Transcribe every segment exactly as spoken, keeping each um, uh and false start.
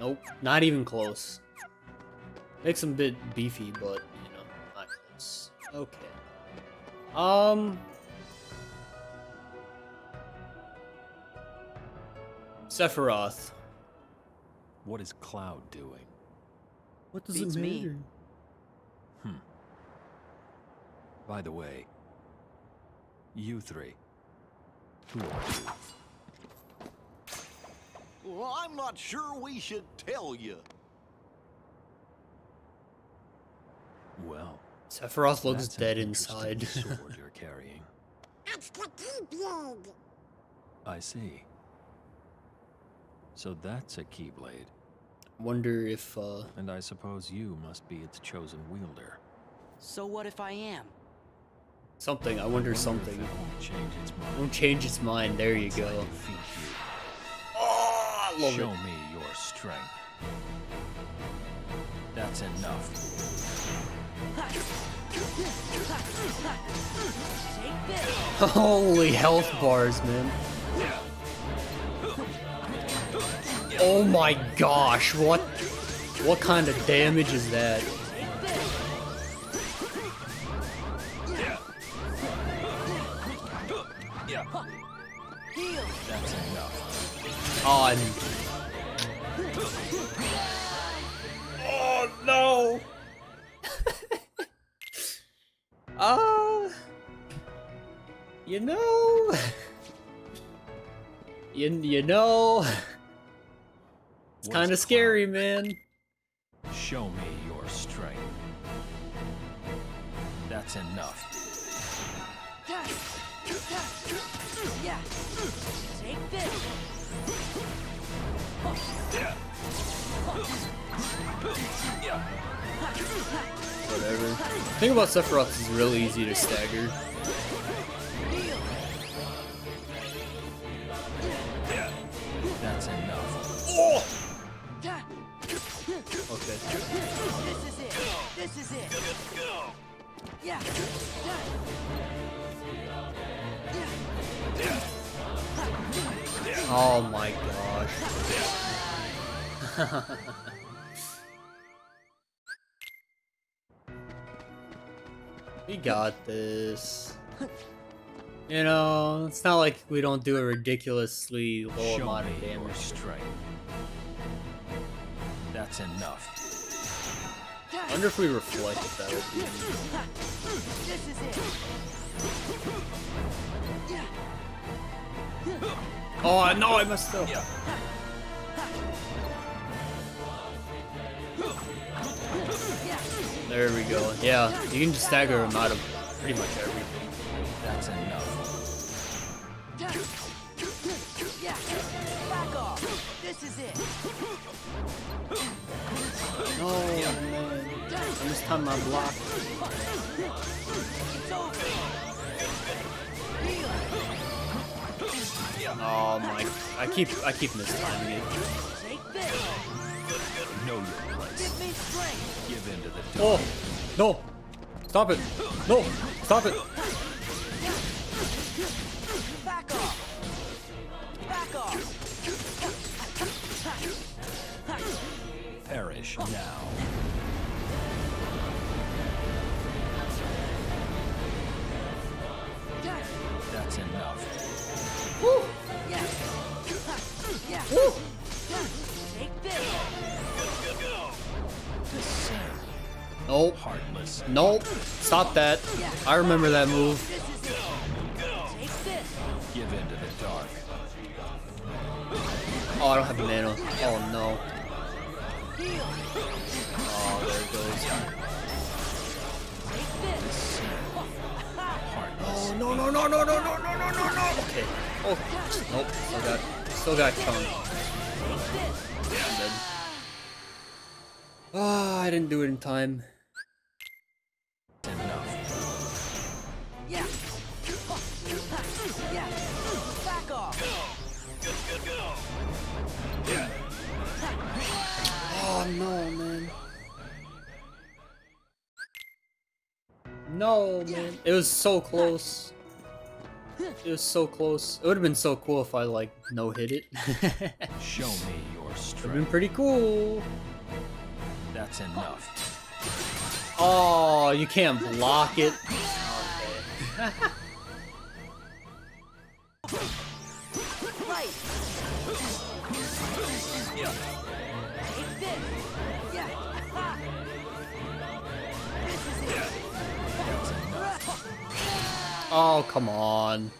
Nope, not even close. Makes him a bit beefy, but, you know, not close. Okay. Um... Sephiroth. What is Cloud doing? What does Beats it mean? Hmm. By the way, you three, who are you? Well, I'm not sure we should tell you. Well, Sephiroth looks dead inside. Sword you're carrying. It's the Keyblade. I see. So that's a Keyblade. Wonder if, uh... And I suppose you must be its chosen wielder. So what if I am? Something, I wonder, I wonder something. It won't change its mind. Won't change its mind, there you go. Oh, I love Show it. Show me your strength. That's enough. Holy health bars, man. Oh my gosh, what what kind of damage is that? That's enough. On. Oh no. Ah, uh, you know, you, you know. It's kind of scary, man. Show me your strength. That's enough. Yeah. Take this. Whatever. The thing about Sephiroth is really easy to stagger. That's enough. Oh! Okay. This is it. This is it. Yeah. Oh my gosh. We got this. You know, it's not like we don't do a ridiculously low amount of damage. Strength. That's enough. I wonder if we reflect if that would be anything. Oh no, I messed up. Yeah. There we go. Yeah, you can just stagger him out of pretty much everything. That's enough. Yeah. Back off. This is it. Oh yeah. Man. I'm just on my block. It's over. Oh my, I keep I keep mistiming it. Take this. No, your place. Give me strength. Give in to the door. Oh no! Stop it! No! Stop it! Back off! Back off. Perish now. That's enough. Woo! Yeah. Yeah. Woo! Take this. Nope. Heartless. Nope. Stop that. I remember that move. Take this. Give in to the dark. Oh, I don't have the mana. Oh no. Oh, there it goes. Oh no no no no no no no no no no. Okay. Oh nope. Still got still got chunk. Yeah, I'm dead. Ah, I didn't do it in time. Enough. Yeah. Yeah. Back off. Oh no, man. No, man. It was so close. It was so close. It would have been so cool if I, like, no-hit it. Show me your strike. Been pretty cool. That's enough. Oh, you can't block it. Okay. Oh, come on.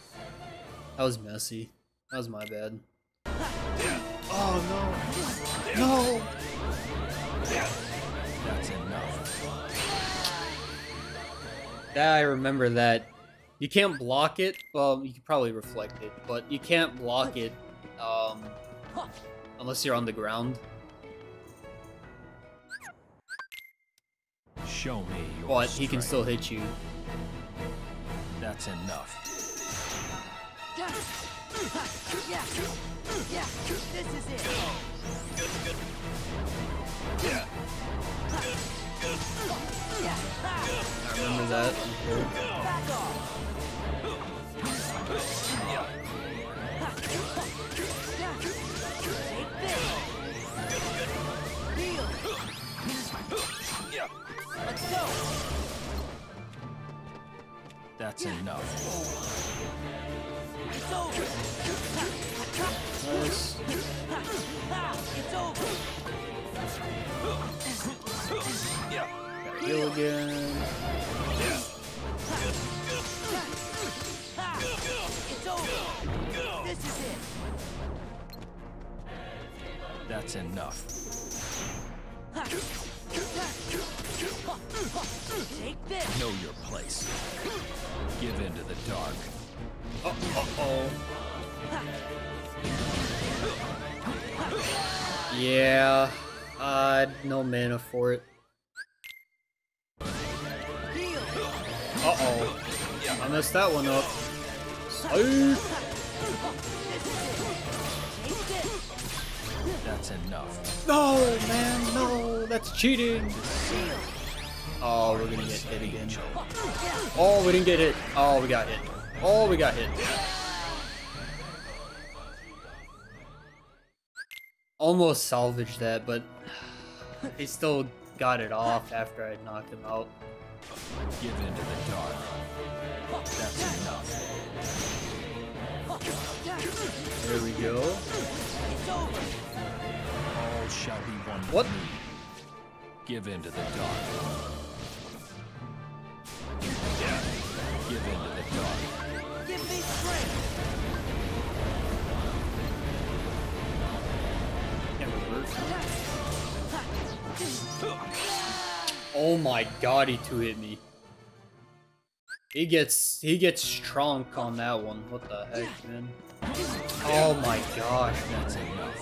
That was messy. That was my bad. Oh, no. No! That's enough. Yeah, I remember that. You can't block it. Well, you can probably reflect it, but you can't block it um, unless you're on the ground. Show me your But strength. He can still hit you. That's enough. I remember that. Let's go. That's enough. It's over. Nice. It's over. Gotta heal again. It's over. This is it. That's enough. Take this. Know your place. Give into the dark. Uh oh. Yeah. Uh, no mana for it. Uh oh. I messed that one up. Safe. That's enough. No, man, no. That's cheating. Oh, we're gonna get hit again. Oh, we didn't get hit. Oh, we got hit. Oh, we got hit. Almost salvaged that, but they still got it off after I knocked him out. Give into the dark. That's enough. There we go. All shall be one. What? Give into the dark. Yeah. Give into the dark. Give me strength. Oh my god, he two hit me. He gets he gets strong on that one. What the heck, man? Oh my gosh, that's enough.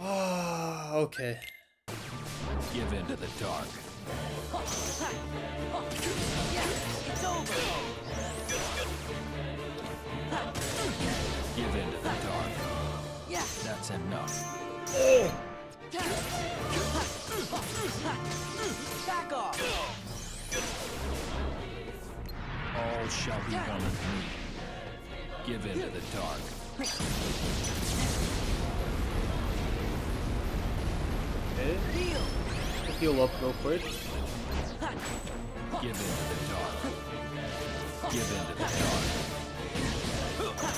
Oh, okay. Give into the dark. Give into the dark. Yeah. That's enough. Back off. All shall be one of me. Give into the dark. Okay. Heal up real quick. Give into the dark. Give into the dark.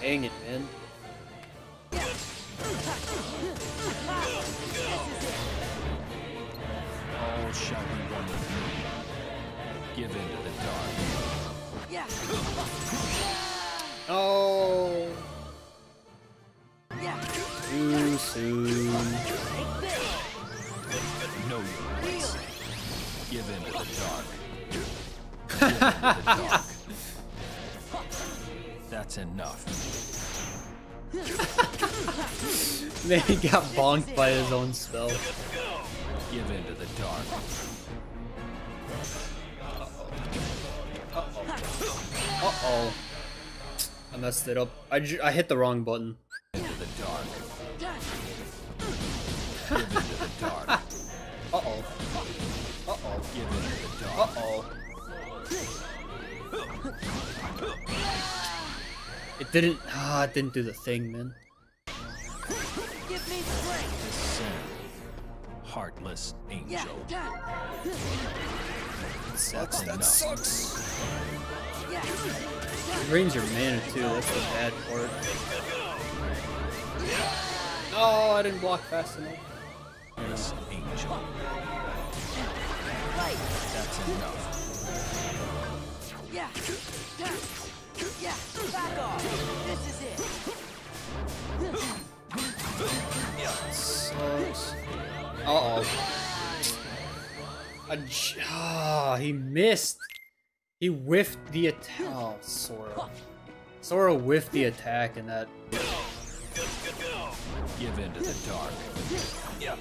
Dang it, man. All shall be one with me. Give into the dark. Oh. Too soon. No, give in to the dark. Give in to the dark. That's enough. Man, he got bonked by his own spell. Give in to the dark. Uh-oh. Uh-oh. Uh-oh. I messed it up. I, j I hit the wrong button. Into the dark. Give into the dark. Uh-oh. Uh-oh. Give it to the dog. Uh-oh. It didn't. Ah, oh, it didn't do the thing, man. Give me strength. Descent. Heartless Angel. Yeah. That sucks. That sucks. Yeah. It drains your mana too. That's the bad part. Oh, I didn't block fast enough. Heartless Angel. Right. That's enough. Yeah. Yeah. Yeah, back off. This is it. Yes. Uh oh. A j oh, he missed. He whiffed the attack. Oh, Sora. Sora whiffed the attack and that. Give into the dark. Yeah.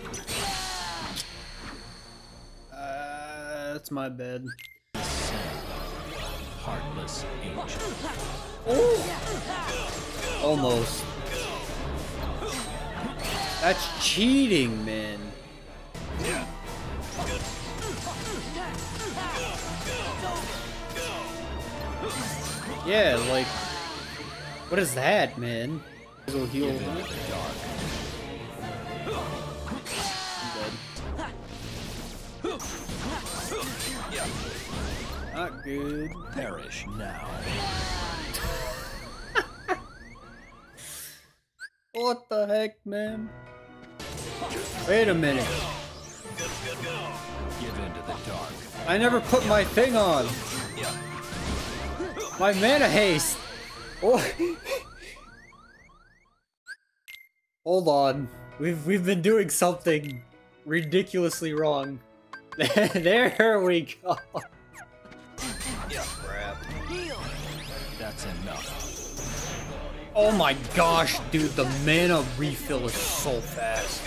Uh, that's my bad. Heartless Angel. Oh! Almost. That's cheating, man. Yeah, like, what is that, man? It'll heal. I'm dead. Not good. Perish now. What the heck, man? Wait a minute. Give into the dark. I never put my thing on. My mana haste. Oh. Hold on. We've we've been doing something ridiculously wrong. There we go. That's enough. Oh my gosh, dude, the mana refill is so fast.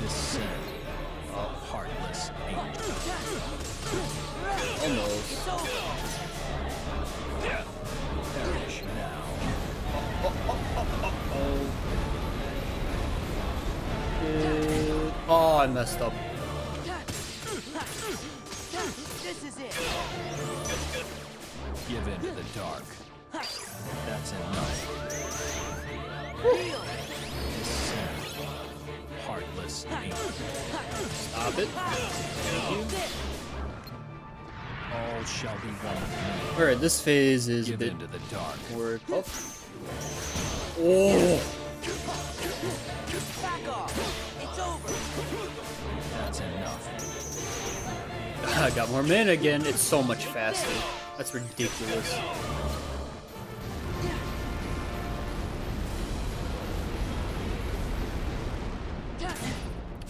Descent of Heartless Angels. Almost. Yeah. Perish now. Oh, oh, oh, oh, oh. Oh, I messed up. This is it. Give in to the dark. That's enough. Heartless Angel. Stop it. Thank you. All shall be one. Alright, this phase is a bit into the dark. Word. Oh. Oh. Back off. It's over. That's enough. I got more mana again. It's so much faster. That's ridiculous.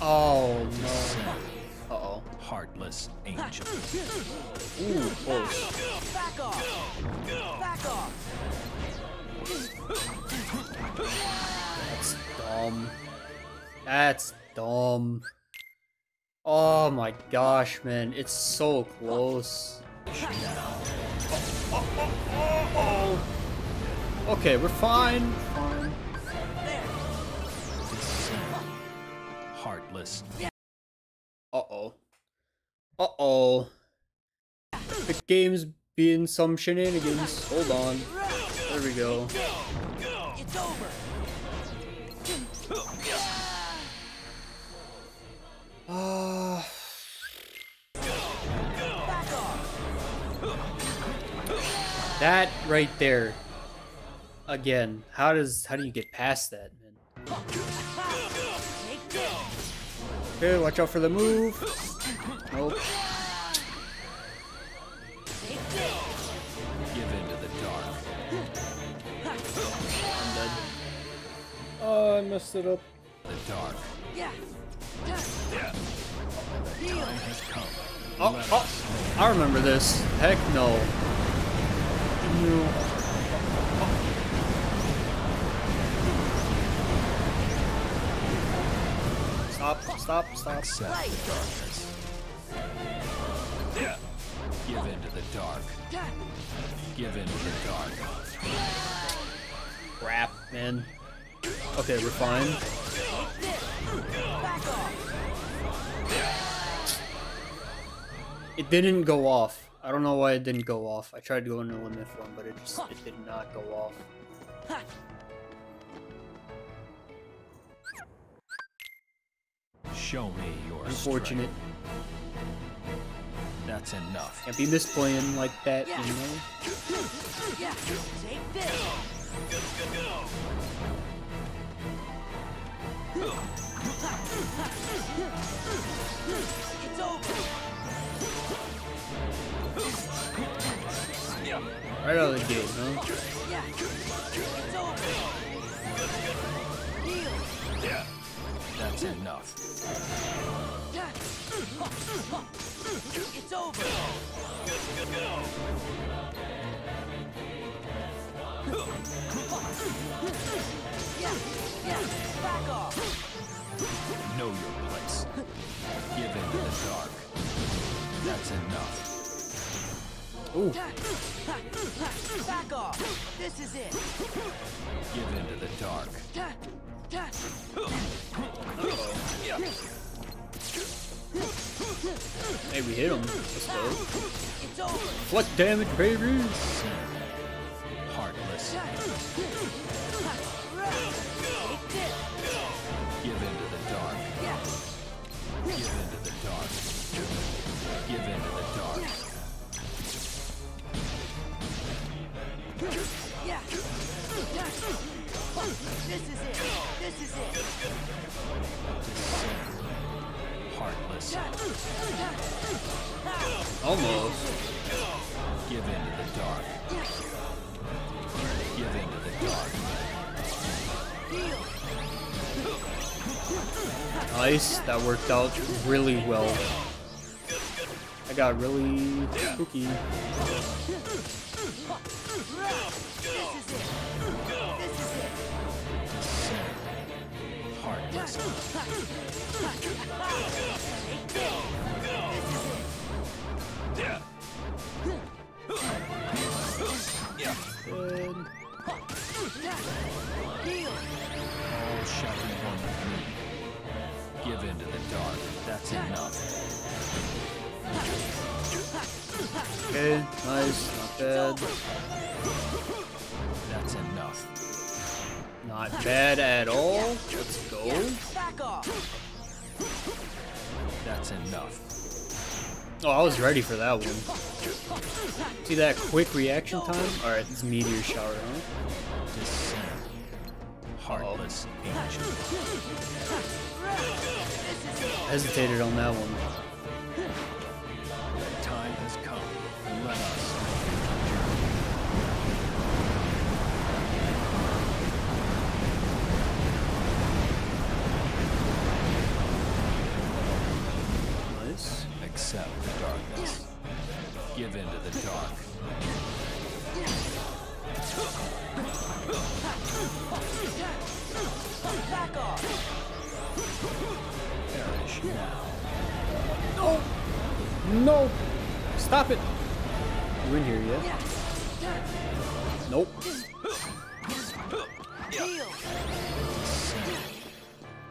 Oh no. Uh oh. Heartless Angel. Ooh, close. Back off. Back off. That's dumb. That's dumb. Oh my gosh, man. It's so close. Oh, oh, oh, oh, oh. Okay, we're fine. Fine. Heartless. Uh-oh. Uh-oh. The game's being some shenanigans. Hold on. There we go. It's over. Ah. That right there. Again, how does how do you get past that, man? Okay, watch out for the move. Nope. Give into the dark. I'm dead. Oh, I messed it up. The dark. Yeah. Yeah. The time has come. Oh, oh, I remember this. Heck no. No. Stop, stop, stop. Accept the darkness. Yeah. Give into the dark. Give into the dark. Crap, man. Okay, we're fine. Back off. It didn't go off. I don't know why it didn't go off. I tried to go into a myth one, but it just it did not go off. Show me your Unfortunate. Strength. That's enough. Can't be misplaying like that, yeah. You know? Yeah. Take this. Go, go, go. It's over. Right out of the gate, huh? Yeah. It's over. Deal. Yeah. That's enough. It's over. Go, go, go. Yeah, yeah, back off. Know your place. Give in to the dark. That's enough. Ooh. Back off. This is it. Give in to the dark. Hey, we hit him. It's over. What damage, baby? Heartless. Give into the dark. Give into the dark. Give into the dark. Yeah. This is it. This is it. Heartless. Almost. Give into the dark. Give into the dark. Nice, that worked out really well. I got really spooky. Good. All shall be one with me. Give into the dark. That's enough. Okay, nice, not bad. That's enough. Not bad at all. Let's go. That's enough. Oh, I was ready for that one. See that quick reaction time? Alright, this meteor shower, huh? Just Heartless Angel. Hesitated on that one. The time has come. Let us. Nice. Accept the darkness. Give in to the dark. Back off. Perish now. No! No! Stop it! You in here yet? Yeah. Nope. Yeah.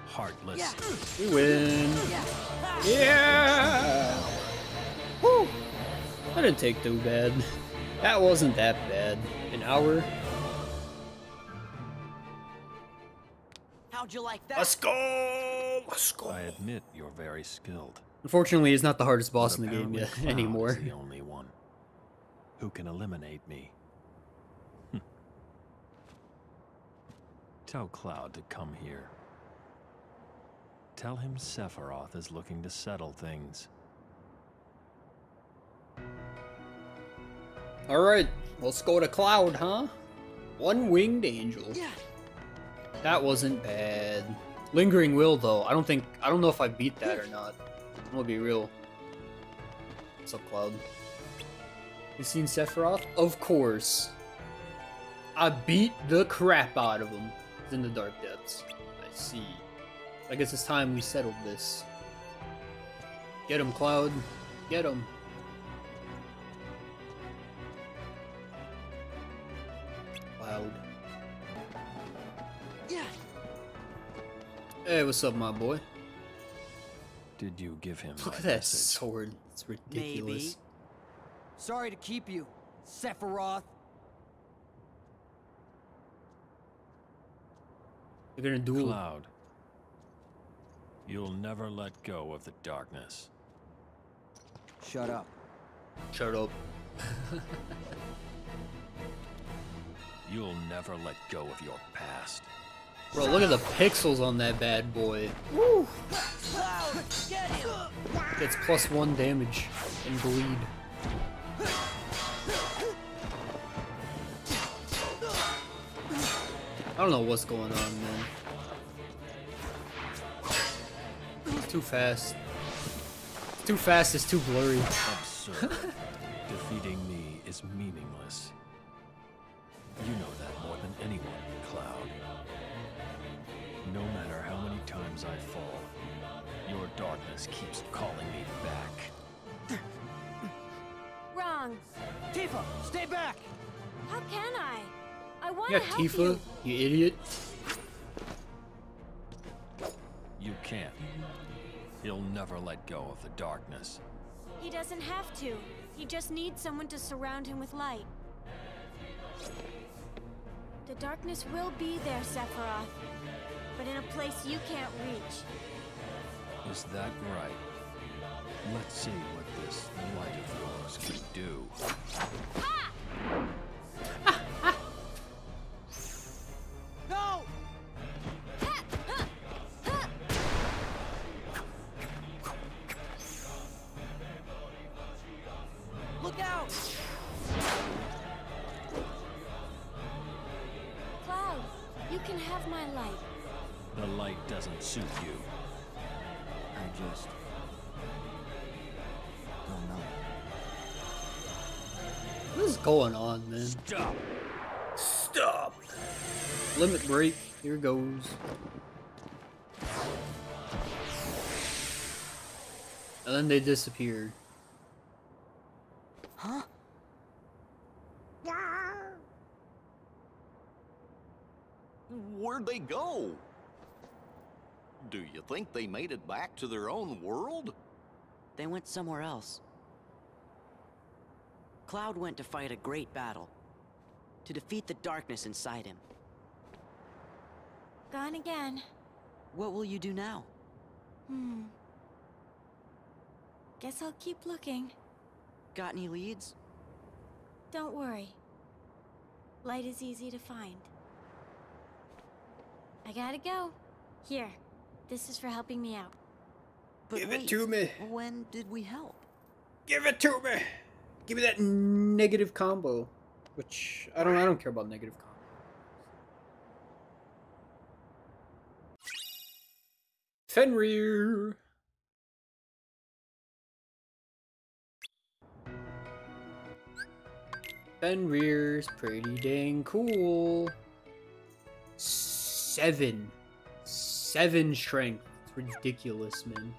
Heartless. We win. Yeah! Woo! That didn't take too bad. That wasn't that bad. An hour. How'd you like that? Let's go! Let's go! I admit you're very skilled. Unfortunately, it's not the hardest boss in the game yet anymore. The only one who can eliminate me. Hm. Tell Cloud to come here. Tell him Sephiroth is looking to settle things. All right, let's go to Cloud, huh? One Winged Angel. Yeah. That wasn't bad. Lingering Will, though. I don't think... I don't know if I beat that or not. I'm gonna be real. What's up, Cloud? You seen Sephiroth? Of course. I beat the crap out of him. He's in the dark depths. I see. I guess it's time we settled this. Get him, Cloud. Get him. Cloud. Hey, what's up, my boy? Did you give him? Look at that message? Sword. It's ridiculous. Maybe. Sorry to keep you, Sephiroth. You're gonna duel. Cloud, you'll never let go of the darkness. Shut up. Shut up. You'll never let go of your past. Bro, look at the pixels on that bad boy. Woo! Gets plus one damage and bleed. I don't know what's going on, man. It's too fast. It's too fast, it's too blurry. Absurd. Defeating me is meaningless. You know that more than anyone, Cloud. No matter how many times I fall, your darkness keeps calling me back. Wrong. Tifa, stay back! How can I? I want to help Tifa, you. you idiot. You can't. He'll never let go of the darkness. He doesn't have to. He just needs someone to surround him with light. The darkness will be there, Sephiroth, but in a place you can't reach. Is that right? Let's see what this light of yours can do. Ha! No! Ha! Ha! Ha! Look out! Cloud, you can have my light. The light doesn't suit you. I just don't know. What is going on, man? Stop! Stop! Limit break. Here goes. And then they disappear. Huh? Where'd they go? Do you think they made it back to their own world? They went somewhere else. Cloud went to fight a great battle, to defeat the darkness inside him. Gone again. What will you do now? Hmm. Guess I'll keep looking. Got any leads? Don't worry. Light is easy to find. I gotta go. Here. This is for helping me out. But Give wait, it to me. When did we help? Give it to me. Give me that negative combo, which I don't. I don't care about negative combo. Fenrir. Fenrir's pretty dang cool. Seven. Seven strength. It's ridiculous, man.